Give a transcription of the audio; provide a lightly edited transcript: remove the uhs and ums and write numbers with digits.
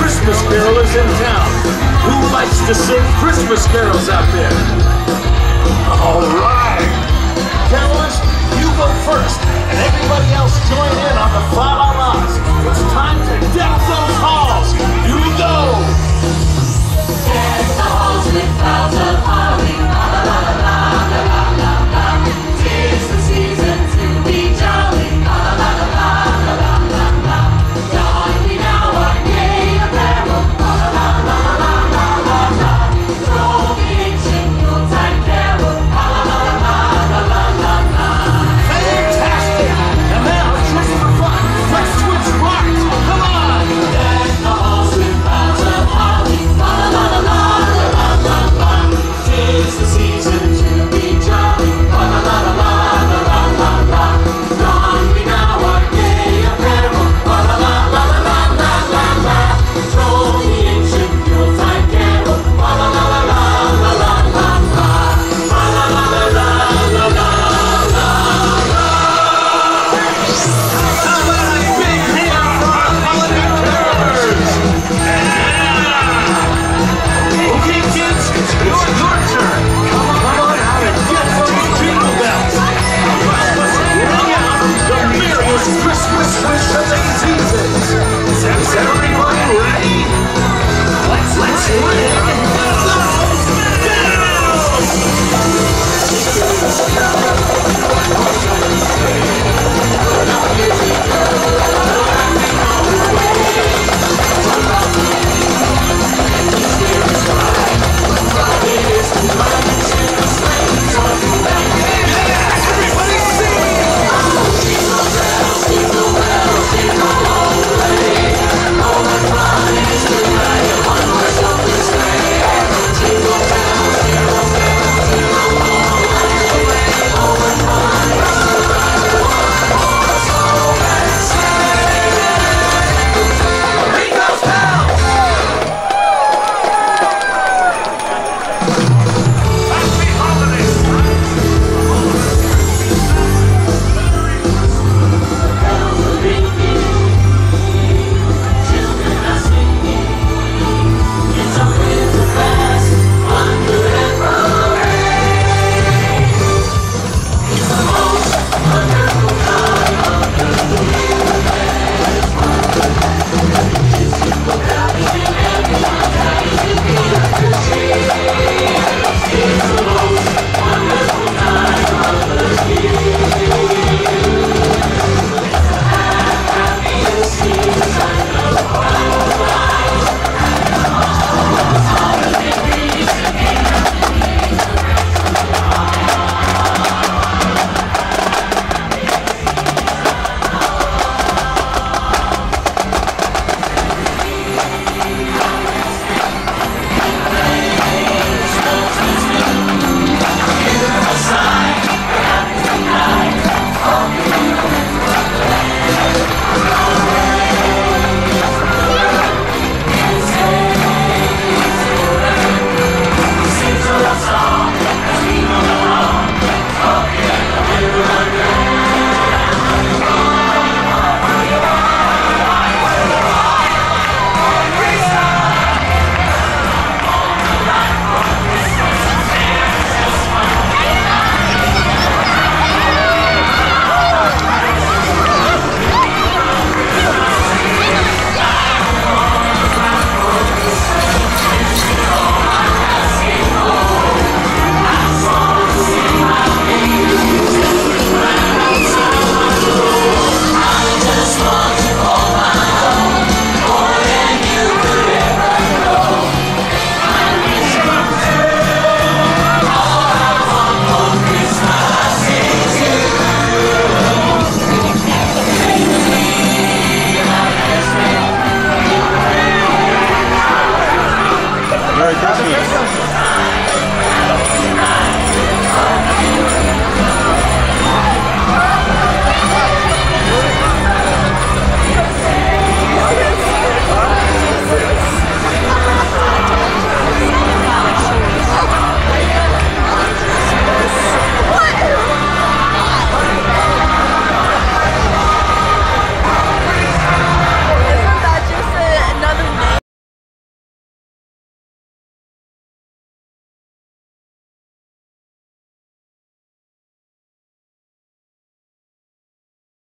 Christmas Carol is in town. Who likes to sing Christmas carols out there? All right. Carolers, you go first, and everybody else join in on the fa la la's. It's time to deck those halls. Here we go. Deck the halls with clouds of holly, la la la la la la la la. 'Tis the season to be jolly, la la la la la la la la. Don we now our gay apparel, la la la la la la la la. Throw the ancient Yuletide carol, la la la la la la la la. Fantastic! And now just for fun, let's switch right. Come on! Deck the halls with clouds of holly, la la la la la la la la. 'Tis the season to be jolly, la la la la la la la la la. Don we now our gay apparel, la la la la la la la la la. Throw the ancient Yuletide carol, la la la la la la la la la. La la la la la la la la la. How about a big hand for our holiday carolers? Yeah! Okay, kids, it's your turn. Come on out and get those jingle bells. Let's bring out the merriest Christmas wish of the season. Is everyone ready? Let's ring it. Merry Christmas.